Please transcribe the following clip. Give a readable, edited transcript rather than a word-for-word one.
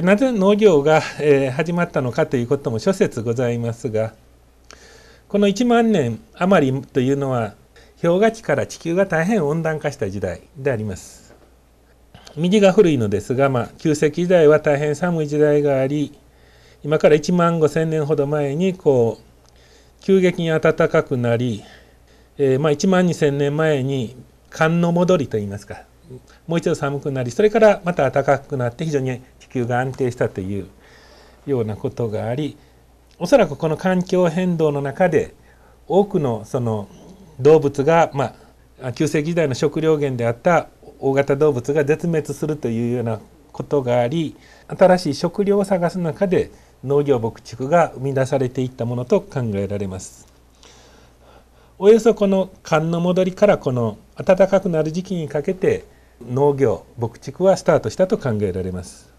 なぜ農業が始まったのかということも諸説ございますが、この1万年余りというのは氷河期から地球が大変温暖化した時代であります。右が古いのですが、旧石器時代は大変寒い時代があり、今から1万5000年ほど前に急激に暖かくなり、1万2000年前に寒の戻りといいますか、もう一度寒くなり、それからまた暖かくなって非常に地球が安定したというようなことがあり、おそらくこの環境変動の中で多くのその動物が、旧石器時代の食料源であった大型動物が絶滅するというようなことがあり、新しい食料を探す中で農業牧畜が生み出されていったものと考えられます。およそこの寒の戻りからこの暖かくなる時期にかけて農業牧畜はスタートしたと考えられます。